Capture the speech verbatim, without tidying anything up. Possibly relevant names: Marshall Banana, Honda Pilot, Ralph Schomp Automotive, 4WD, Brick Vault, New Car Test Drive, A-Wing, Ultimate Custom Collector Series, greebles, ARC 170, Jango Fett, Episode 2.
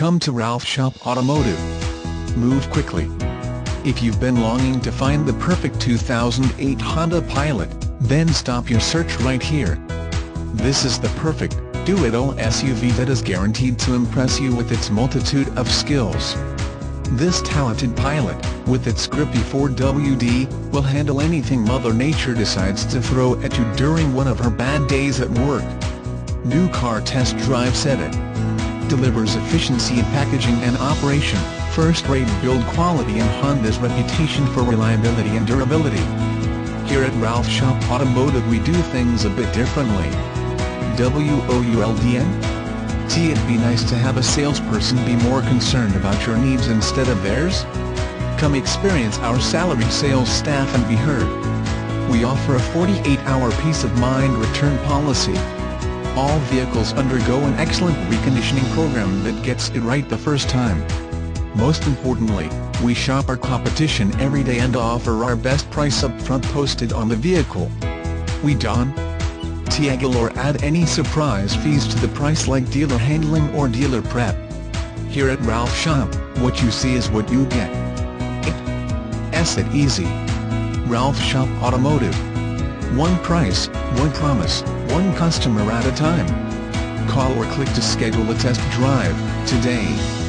come to Ralph Schomp Automotive. Move quickly. If you've been longing to find the perfect two thousand eight Honda Pilot, then stop your search right here. This is the perfect, do-it-all S U V that is guaranteed to impress you with its multitude of skills. This talented Pilot, with its grippy four W D, will handle anything Mother Nature decides to throw at you during one of her bad days at work. New Car Test Drive said it delivers efficiency in packaging and operation, first-rate build quality, and Honda's reputation for reliability and durability. Here at Ralph Schomp Automotive, we do things a bit differently. W O U L D N? See, it'd be nice to have a salesperson be more concerned about your needs instead of theirs? Come experience our salaried sales staff and be heard. We offer a forty-eight hour peace of mind return policy. All vehicles undergo an excellent reconditioning program that gets it right the first time. Most importantly, we shop our competition every day and offer our best price up front posted on the vehicle. We don't haggle or add any surprise fees to the price like dealer handling or dealer prep. Here at Ralph Schomp, what you see is what you get. It's that easy. Ralph Schomp Automotive. One price, one promise, one customer at a time. Call or click to schedule a test drive today.